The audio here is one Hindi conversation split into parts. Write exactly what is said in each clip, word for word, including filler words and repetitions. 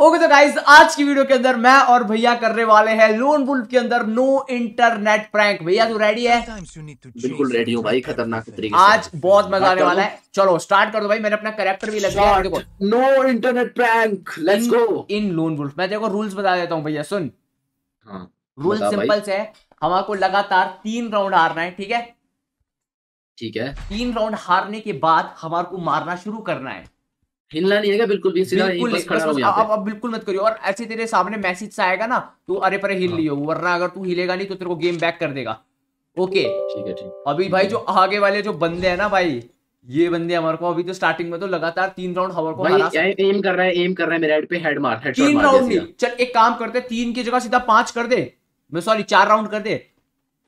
ओके okay, तो गाइज आज की वीडियो के अंदर मैं और भैया करने वाले हैं लोन वुल्फ के अंदर नो इंटरनेट प्रैंक। भैया तू रेडी है? बिल्कुल रेडी हूं भाई, खतरनाक तरीके से। आज बहुत मजा आने वाला है, चलो स्टार्ट कर दो भाई। मैंने अपना कैरेक्टर भी लगा लिया। देखो no internet prank, let's go in lone wolf. मैं तेरे को रूल्स बता देता हूँ भैया, सुन। हाँ, रूल सिंपल से है, हमको लगातार तीन राउंड हारना है, ठीक है? ठीक है। तीन राउंड हारने के बाद हमारे को मारना शुरू करना है, हिलना नहीं है बिल्कुल भी, सीधा यहीं बस खड़ा हो जाओ। अब अब बिल्कुल मत करियो, और ऐसे तेरे सामने मैसेज सा आएगा ना तू अरे परे हिल लियो, वरना अगर तू हिलेगा नहीं तो तेरे को गेम बैक कर देगा। ओके ठीक है, ठीक। अभी भाई जो आगे वाले जो बंदे हैं ना भाई, ये बंदे हमारे को अभी तो स्टार्टिंग में तो लगातार तीन राउंड हमारे को हरा रहा है। एम कर रहा है, एम कर रहा है मेरे हेड पे, हेड मार, हेडशॉट मार। तीन राउंड नहीं, चल एक काम करते, तीन की जगह सीधा पांच कर दे, मैं सॉरी चार राउंड कर दे।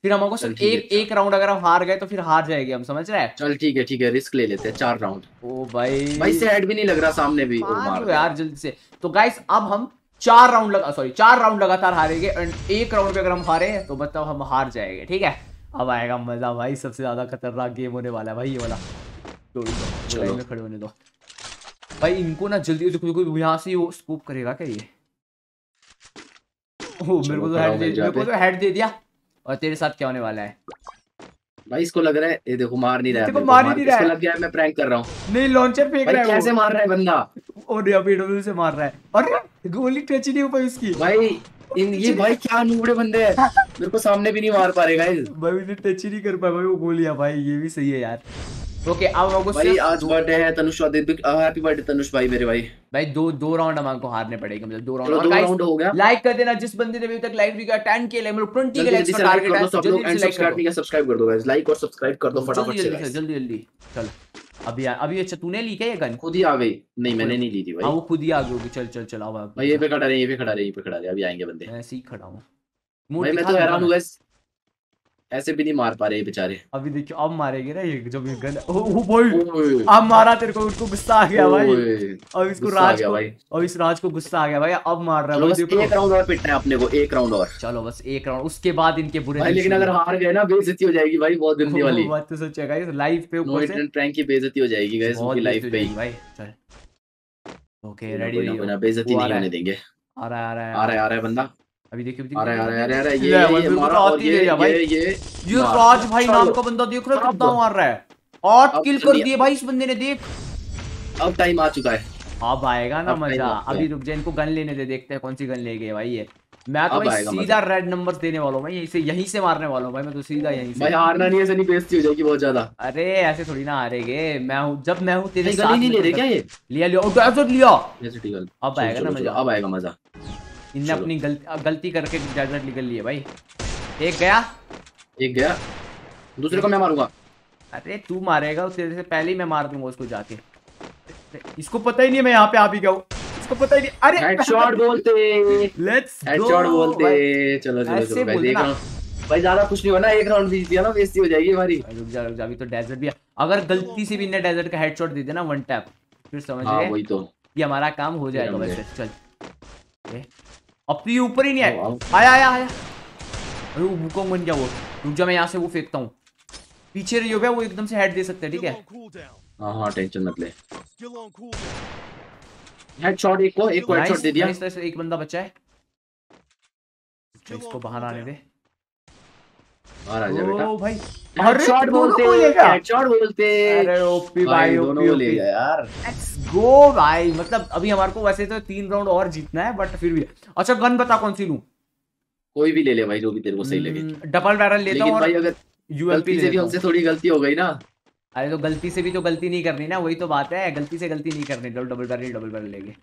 फिर हमको सिर्फ एक एक राउंड अगर हम हार गए तो फिर हार जाएगी, हम समझ रहे हैं। चल ठीक है, ठीक है, रिस्क ले लेते हैं, चार राउंड। ओ भाई भाई से हेड भी नहीं लग रहा, सामने भी मार यार जल्दी से। तो गाइस अब हम चार राउंड लगा सॉरी चार राउंड लगातार हारेंगे, एंड एक राउंड पे अगर हम हारे तो बताओ हम हार जाएंगे, ठीक है? अब आएगा मजा भाई, सबसे ज्यादा खतरनाक गेम होने वाला है भाई ये वाला। चलो खड़े होने दो भाई इनको ना, जल्दी यहाँ से वो स्कूप करेगा क्या ये? ओह मेरे को तो हेड दे दिया, मेरे को तो हेड दे दिया। और तेरे साथ क्या होने वाला है भाई? इसको लग रहा है ये देखो मार नहीं रहा है, मार नहीं रहा है, लग गया है मैं प्रैंक कर रहा हूं। नहीं लॉन्चर फेंक रहा है, कैसे मार रहा है बंदा, और ये पीडब्ल्यू से मार रहा है, और गोली टच ही नहीं हो पाई उसकी भाई। इन ये भाई क्या नूबड़े बंदे हैं, मेरे को सामने भी नहीं मार पा रहे गाइस भाई, इन्हें टच ही नहीं कर पाया भाई वो गोलियां भाई। ये भी सही है यार। ओके अब हमको भाई आज बर्थडे है तनुष, हैप्पी बर्थडे तनुष भाई मेरे भाई। भाई दो दो राउंड हमको हारने पड़ेगा, मतलब दो राउंड। और गाइस हो गया, लाइक कर देना जिस बंदे ने अभी तक लाइक भी किया, टेन के लेवल ट्वेंटी के लाइक का टारगेट है, सब लोग सब्सक्राइब नहीं किया सब्सक्राइब कर दो गाइस, लाइक और सब्सक्राइब कर दो फटाफट से गाइस, जल्दी जल्दी। चल अभी अभी अच्छा तूने ली क्या ये गन? खुद ही आ गई? नहीं मैंने नहीं ली थी भाई। हां वो खुद ही आ गई होगी। चल चल चल आओ भाई, ये पे खड़ा रहे, ये पे खड़ा रहे, ये पे खड़ा रहे, अभी आएंगे बंदे। ऐसे ही खड़ा हूं भाई, मैं तो हैरान हूं गाइस, ऐसे भी नहीं मार पा रहे ये बेचारे। अभी देखियो अब मारेंगे ना ये जब ये गन। ओ भाई अब मारा तेरे को, उसको गुस्सा आ गया भाई, अब इसको राज को, अब इस राज को गुस्सा आ गया भाई, अब मार रहा है भाई। देखो एक राउंड और पिटना है अपने को, एक राउंड और। चलो बस एक राउंड, उसके बाद इनके बुरे भाई। लेकिन अगर हार गए ना बेइज्जती हो जाएगी भाई, बहुत गंदी वाली बात। तो सोचा गाइस लाइव पे ऊपर से प्रैंक की बेइज्जती हो जाएगी गाइस, उनकी लाइव पे ही भाई। चल ओके रेडी हो, बेइज्जती नहीं होने देंगे। आ रहा है आ रहा है आ रहा है आ रहा है बंदा, अभी देखिए अरे अरे अरे अरे ये ये मारा, और ये भाई ये ये राज भाई नाम का बंदा देख रहा है कितना मार रहा है, आठ किल कर दिए भाई इस बंदे ने। देख अब टाइम आ चुका है, अब आएगा ना मजा। अभी रुक जा, इनको गन लेने दे, देखते हैं कौन सी गन ले गए भाई ये। मैं तो भाई सीधा रेड नंबर देने वाला हूँ, मैं यहीं से मारने वाला हूँ भाई, मैं तो सीधा यहीं से भाई। हारना नहीं है, ऐसे नहीं बेइज्जती हो जाएगी बहुत ज्यादा। अरे ऐसे थोड़ी ना हारेंगे, मैं हूँ जब मैं हूँ तेरे साथ। नहीं ले रहे क्या ये? लिया लिया लिया अब आएगा ना मजा, अब आएगा मजा। इनने अपनी गलती गलती करके जैकेट निकल लिए भाई। एक गया एक गया, दूसरे को मैं मारूंगा। अरे तू मारेगा, तेरे से पहले ही मैं मार दूंगा उसको जाके। इसको पता ही नहीं मैं यहाँ पे आ भी गया हूँ, इसको पता ही नहीं। अरे हेडशॉट बोलते, लेट्स हेडशॉट बोलते। चलो चलो चलो भाई देख रहा हूं भाई, ज्यादा कुछ नहीं होना, एक राउंड जीत दिया ना बेइज्जती हो जाएगी हमारी। रुक जा रुक जा, अभी तो डेजर्ट भी, अगर गलती से भी इनने डेजर्ट का हेडशॉट दे दिया ना वन टैप, फिर समझ गए वही तो ये हमारा काम हो जाएगा वैसे। चल अपनी ऊपर ही नहीं आया आया आया आया अरे वो भूकंप बन गया वो। रुक जा मैं यहाँ से वो फेंकता हूँ, पीछे रहियो भैया, वो एकदम से हेड दे सकते हैं, ठीक है? हाँ हाँ टेंशन मत ले। हेडशॉट एक को एक को हेडशॉट दे दिया। इस तरह से एक बंदा बचा है, इसको बाहर आने दे। बाहर आ जा बेटा। ओ भाई हेडशॉट बोलते हेडशॉट बोलते अरे ओपी भाई, दोनों ले गया यार। लेट्स गो भाई, मतलब अभी हमारे को वैसे तो तीन राउंड और जीतना है, बट फिर भी अच्छा गन बता कौन सी लूं? कोई भी ले ले भाई, जो भी तेरे को सही लगे। डबल बैरल लेता हूं, और भाई अगर यूएमपी से भी हमसे थोड़ी गलती हो गई ना। अरे तो गलती से भी तो गलती नहीं करनी ना, वही तो बात है, गलती से गलती नहीं करनी। डबल बैरल डबल बैरल लेंगे,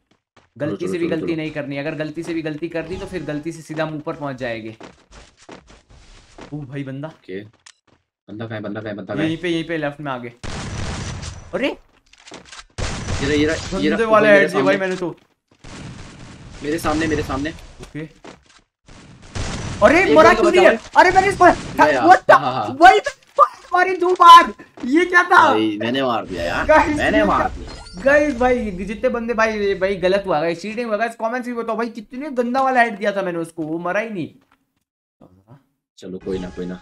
गलती से भी गलती नहीं करनी। अगर गलती से भी गलती कर दी तो फिर गलती से सीधा हम ऊपर पहुंच जाएंगे। ओ भाई बंदा okay. बंदा कहां है, बंदा कहां है, बंदा कहां है? यहीं पे यहीं पे लेफ्ट में आगे। अरे ये ये ये बंदे वाले हेड से भाई, मैंने तो मेरे सामने मेरे सामने ओके okay. अरे मरा क्यों नहीं है? अरे मैंने इसको व्हाट भाई मारी दो बार, ये क्या था भाई? मैंने मार दिया यार, मैंने मार दिया गाइस। भाई जितने बंदे भाई भाई गलत हुआ गाइस, चीटिंग हुआ गाइस। कमेंट्स में बताओ भाई कितने गंदा वाला हेड दिया था मैंने उसको, वो मरा ही नहीं। चलो कोई ना कोई ना,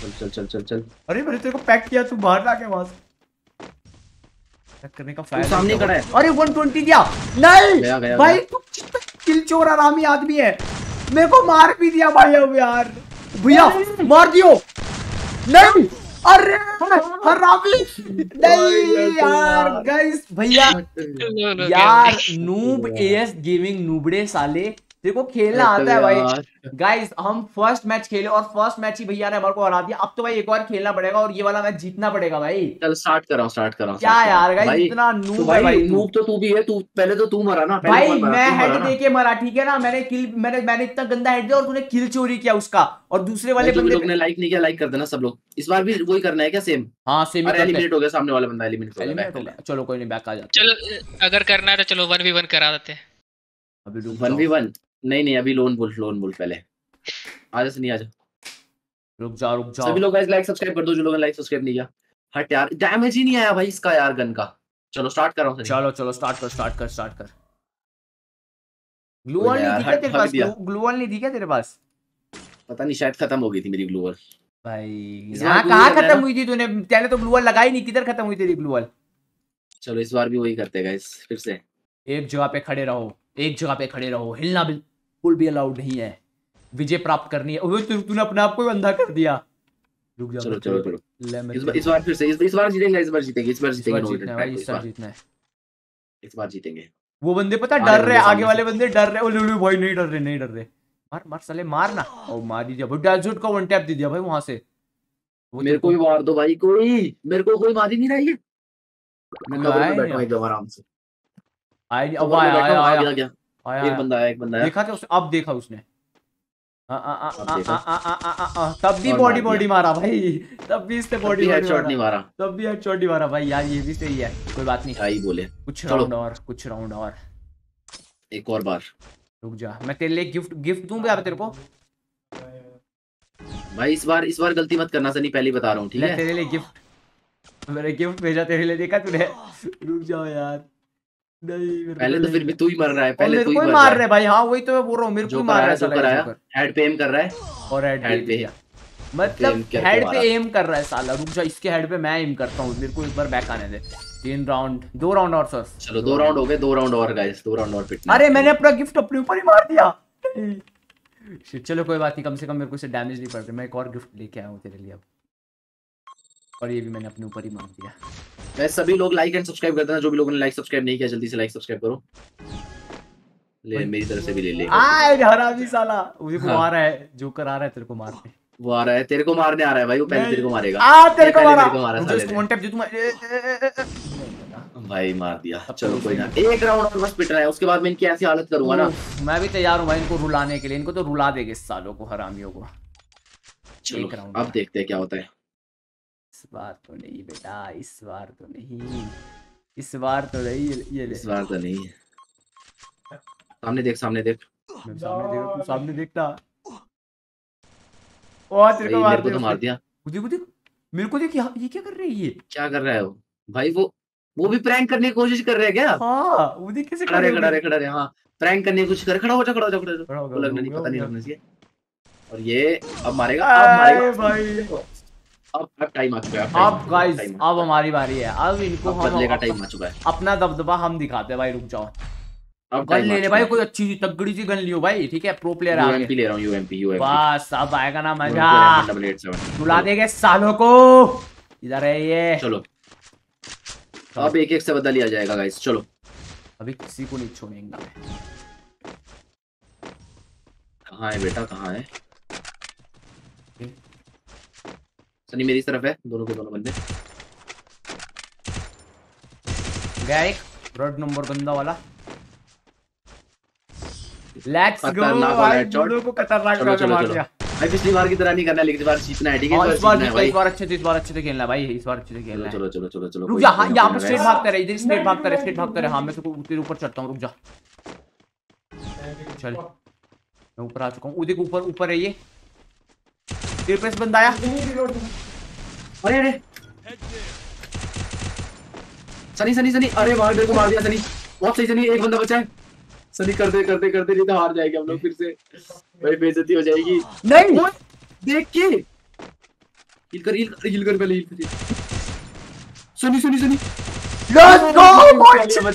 चल चल चल चल चल। अरे मैंने तेरे को पैक किया, तू बाहर आ गया वहां से। करने का फायदा। सामने खड़ा है, अरे वन ट्वेंटी दिया। नहीं भाई किल चोर आरामी आदमी है, मेरे को मार भी दिया भाई। अब यार भैया मार दियो। नहीं अरे हरामी नहीं यार गाइस भैया यार नूब एएस गेमिंग नूबड़े साले देखो खेलना आता है भाई। गाइस हम फर्स्ट मैच खेले और फर्स्ट मैच ही भैया ने हमारे को हरा दिया। अब तो भाई एक और खेलना पड़ेगा और ये वाला मैच जीतना पड़ेगा भाई। चल स्टार्ट कराओ स्टार्ट कराओ क्या यार गाइस इतना नूब है भाई। नूब तो तू भी है, तू पहले तो तू मरा ना भाई। मैं हेड देके मरा ठीक है ना। मैंने किल मैंने मैंने इतना गंदा हेड दिया और तूने किल चोरी किया उसका। और दूसरे वाले बंदे ने लाइक नहीं किया, लाइक कर देना सब लोग। इस बार भी वही करना है क्या सेम? हाँ सेम ही। एलिमिनेट हो गया सामने वाला बंदा, एलिमिनेट हो गया। चलो कोई नहीं बैक आ जाते। चलो अगर करना है तो चलो वन वी वन करा देते हैं अभी। वन वी वन नहीं नहीं अभी लोन बोल लोन बोल पहले आजा से नहीं आजा। रुक जा रुक जा। सभी लोग गाइस लाइक सब्सक्राइब कर दो जो लोगों ने लाइक सब्सक्राइब नहीं किया। हट यार डैमेज ही नहीं आया भाई इसका यार गन का। चलो स्टार्ट कर रहा हूं। चलो चलो स्टार्ट कर स्टार्ट कर स्टार्ट कर। ग्लूवॉल नहीं दिखा तेरे पास? ग्लूवॉल नहीं दिखा तेरे पास? पता नहीं शायद खत्म हो गई थी मेरी ग्लूवॉल भाई। हां कहां खत्म हुई थी? तूने पहले तो ग्लूवॉल लगाई नहीं, किधर खत्म हुई तेरी ग्लूवॉल? चलो इस बार भी वही करते हैं गाइस फिर से। एक जगह पे खड़े रहो, एक जगह पे खड़े रहो, हिलना बिल्कुल भी अलाउड नहीं है। विजय प्राप्त करनी है। ओए तूने अपने आप को अंधा कर दिया। रुक जा चलो चलो चलो। इस बार फिर से इस बार जीतेंगे, इस बार जीतेंगे, इस बार जीतेंगे, इस बार जीतेंगे। वो बंदे पता डर रहे, आगे वाले बंदे डर रहे। ओले भाई नहीं डर रहे, नहीं डर रहे। मार मार साले मार ना। ओ मार दिया भाई, डैशूट को वन टैप दे दिया भाई वहां से। मेरे को भी मार दो भाई, कोई मेरे को कोई मार ही नहीं रहा है। मैं कवर में बैठा हूं आराम से। आई अब आया आया आया एक बंदा आया एक बंदा आया देखा क्या उसने? अब देखा उसने आ आ आ आ आ आ आ तब भी बॉडी बॉडी मारा भाई, तब भी इसने बॉडी हेडशॉट नहीं मारा, तब भी हेडशॉट नहीं मारा भाई। यार ये भी सही है, कोई बात नहीं। आई बोले कुछ राउंड और कुछ राउंड और एक और बार। रुक जा मैं तेरे लिए गिफ्ट गिफ्ट दूं भाई तेरे को भाई। इस बार इस बार गलती मत करना सनी, पहले ही बता रहा हूं ठीक है। तेरे लिए गिफ्ट मैंने गिफ्ट भेजा तेरे लिए, देखा तूने? रुक जाओ यार। नहीं पहले तो फिर भी तू ही मर रहा है, पहले तू ही मार रहा है भाई। हां वही तो मैं बोल रहा हूं, मेरे को मार रहा है साला। हेड पे एम कर रहा है और हेड पे मतलब हेड पे एम कर रहा है साला। रुक जा इसके हेड पे मैं एम करता हूं। मेरे को एक बार बैक आने दे। तीन राउंड दो राउंड और सर। चलो दो राउंड हो गए, दो राउंड और गाइस, दो राउंड और पिटना। अरे मैंने अपना गिफ्ट अपने ऊपर ही मार दिया। चलो कोई बात नहीं, कम से कम मेरे को इससे डैमेज नहीं पड़ रहा। मैं एक और गिफ्ट लेके आया हूं तेरे लिए अब, और ये भी मैंने अपने ऊपर ही मार दिया। गाइस सभी लोग लाइक एंड सब्सक्राइब कर देना। जो भी लोगों ने लाइक सब्सक्राइब नहीं किया जल्दी से लाइक सब्सक्राइब करो। ले मेरी तरफ से भी ले ले। आ हरामी साला मुझे को मार रहा है, जोकर आ रहा है तेरे को मारने। वो आ रहा है तेरे को मारने, आ रहा है भाई वो पहले तेरे को मारेगा। आ तेरे को मारा मुझे इसको वन टैप दे तू भाई। मार दिया चलो कोई ना, एक राउंड और बस पिटना है उसके बाद मैं इनकी ऐसी हालत करूंगा ना। मैं भी तैयार हूं भाई इनको रुलाने के लिए। इनको तो रुला देंगे इस सालों को, हरामियों को। चलो अब देखते हैं क्या होता है। इस बार तो नहीं बेटा, इस बार तो नहीं, इस बार तो नहीं, ये ले। इस बार तो नहीं। सामने देख सामने देख सामने देख तू सामने देखता। ओ तेरे को मार दिया, मार दिया मुझे मुझे मेरे को देख। ये क्या कर रही है? ये क्या कर रहा है वो भाई? वो वो भी प्रैंक करने की कोशिश कर रहा है क्या? हां वो देख कैसे खड़ा है, खड़ा है खड़ा है। हां प्रैंक करने की कोशिश कर। खड़ा हो जा खड़ा हो जा खड़ा हो जा। लगना नहीं पता नहीं लगना चाहिए। और ये अब मारेगा अब मारेगा भाई। अब अब टाइम आ चुका है। अब गाइस अब हमारी बारी है। अब इनको हम बदले का टाइम आ चुका है। अपना दबदबा हम दिखाते हैं भाई। रुक जाओ अब गन ले ले भाई, कोई अच्छी सी तगड़ी सी गन लियो भाई ठीक है। प्रो प्लेयर आ गया। यूएमपी ले रहा हूं, यूएमपी यूएमपी बस। अब आएगा ना मजा, बुला देंगे सालों को। इधर है ये। चलो अब एक एक से बदला लिया जाएगा गाइस। चलो अभी किसी को नहीं छोड़ेंगे। कहां है बेटा कहां है? सनी मेरी तरफ है, दोनों के दोनों बंदे। गया एक रेड नंबर बंदा वाला। लेट्स गो भाई, दोनों को खतरनाक लगा मार दिया भाई। पिछली बार की तरह नहीं करना लेकिन इस बार जीतना है ठीक है। इस बार इस बार अच्छे से इस बार अच्छे से खेलना भाई, इस बार अच्छे से खेलना। चलो चलो चलो चलो रुक जा। हां यहां पे स्ट्रेट भागता रहे, इधर स्ट्रेट भागता रहे, स्ट्रेट भागता रहे। हां मैं तो तेरे ऊपर चढ़ता हूं। रुक जा चल मैं ऊपर आ चुका हूं। उधर ऊपर ऊपर है ये। तेरे पे बंदा आया। अरे अरे सनी सनी सनी अरे मार मेरे को मार दिया सनी। बहुत सही सनी, एक बंदा बचा है सनी। कर दे कर दे कर दे नहीं तो हार जाएंगे हम लोग फिर से भाई, बेइज्जती हो जाएगी। नहीं देख के हिल कर हिल कर हिल कर पहले हिल कर सनी सनी सनी अच्छे से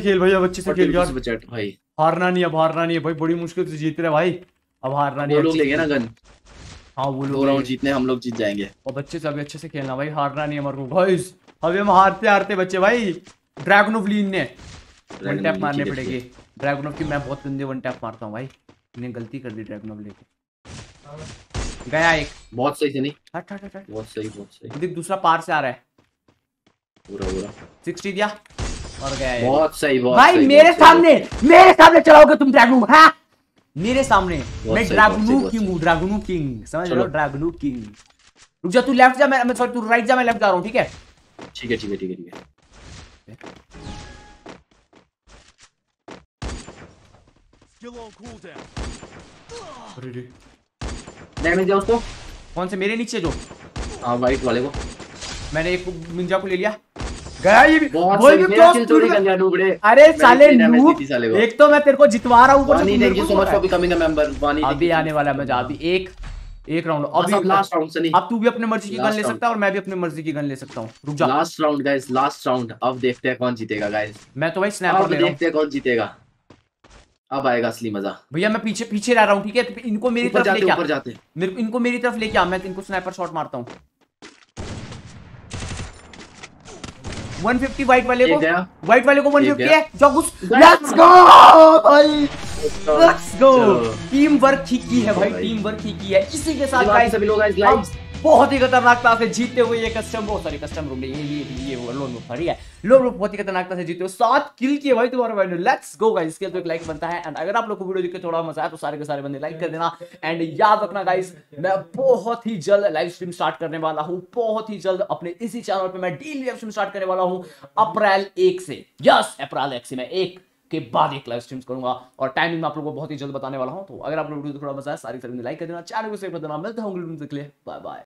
खेल भाई, अब अच्छे से खेल भाई, हारना नहीं, अब हारना नहीं है भाई, बड़ी मुश्किल से जीत रहे भाई, अब हारना नहीं, लोग लेंगे ना गन। हाँ वो लोग जीतने, हम लोग जीत जाएंगे, अब अच्छे से अभी अच्छे से खेलना भाई, हारना नहीं हमारे को भाई। अभी हम हारते हारते बच्चे भाई, ड्रैगनोफ्लीन ने वन टैप मारने पड़ेगी। ड्रैगनोफ की मैं बहुत गंदे वन टैप मारता हूँ भाई, मैंने गलती कर दी ड्रैगनोफ लेके, गया एक बहुत सही से नहीं, हट हट हट, बहुत सही बहुत सही, देख दूसरा पार से आ रहा है, पूरा पूरा सिक्सटी दिया और गया एक, बहुत सही बहुत भाई सही, मेरे सामने मेरे सामने चलाओगे तुम ड्रैगनू, हां मेरे सामने, मैं ड्रैगनू किंग हूं, ड्रैगनू किंग समझ लो, ड्रैगनू किंग। रुक जा तू, लेफ्ट जा, मैं सॉरी तू राइट जा, मैं लेफ्ट जा रहा हूं, ठीक है ठीक है ठीक है ठीक है ठीक है। डैमेज दिया उसको, कौन से मेरे नीचे जो आ, वाइट वाले को मैंने एक मिंजा को ले लिया, गया ये भी भी। अरे साले नूब, एक तो मैं तेरे को जितवा रहा हूँ, अभी आने वाला मजा, अभी एक एक राउंड, अब लास्ट राउंड से नहीं, अब तू भी अपने मर्जी की गन ले सकता है और मैं भी अपने मर्जी की गन ले सकता हूँ। रुक जा, last round guys, last round, अब देखते हैं कौन जीतेगा गाइस, मैं तो भाई स्नैपर ले रहा हूं, देखते हैं कौन जीतेगा, अब आएगा असली मजा। भैया मैं पीछे पीछे रह रहा हूँ, ठीक है तो इनको मेरी तरफ लेके ऊपर जाते हैं, इनको मेरी तरफ लेके आ, मैं इनको स्नाइपर शॉट मारता हूँ, एक सौ पचास व्हाइट वाले को, व्हाइट वाले को एक सौ पचास है, जोगुस लेट्स गो भाई, लेट्स गो, टीम वर्क ही की है भाई, टीम वर्क ही की है। इसी के साथ गाइस सभी लोग गाइस लाइक बहुत ही खतरनाक तरह से जीते हुए ये कस्टम, बहुत सारे कस्टम रूम में ये ये ये लोन में फरी है, लोन में बहुत ही खतरनाक तरह से जीते हो, सात किल किए भाई तुम्हारे भाई ने, लेट्स गो गाइस। इसके तो एक लाइक बनता है, एंड अगर आप लोग को वीडियो देख के थोड़ा मजा आया तो सारे के सारे बंदे लाइक कर देना, एंड याद रखना गाइस मैं बहुत ही जल्द लाइव स्ट्रीम स्टार्ट करने वाला हूँ, बहुत ही जल्द अपने इसी चैनल पर मैं डेली लाइव स्ट्रीम स्टार्ट करने वाला हूँ, अप्रैल एक से, यस अप्रैल एक से मैं एक के बाद एक लाइव स्ट्रीम्स करूंगा, और टाइमिंग में आप लोगों को बहुत ही जल्द बताने वाला हूं, तो अगर आप लोगों को थोड़ा मजा आया सारी सारी लाइक कर देना, चैनल को सब्सक्राइब कर देना, मिलते होंगे, बाय बाय।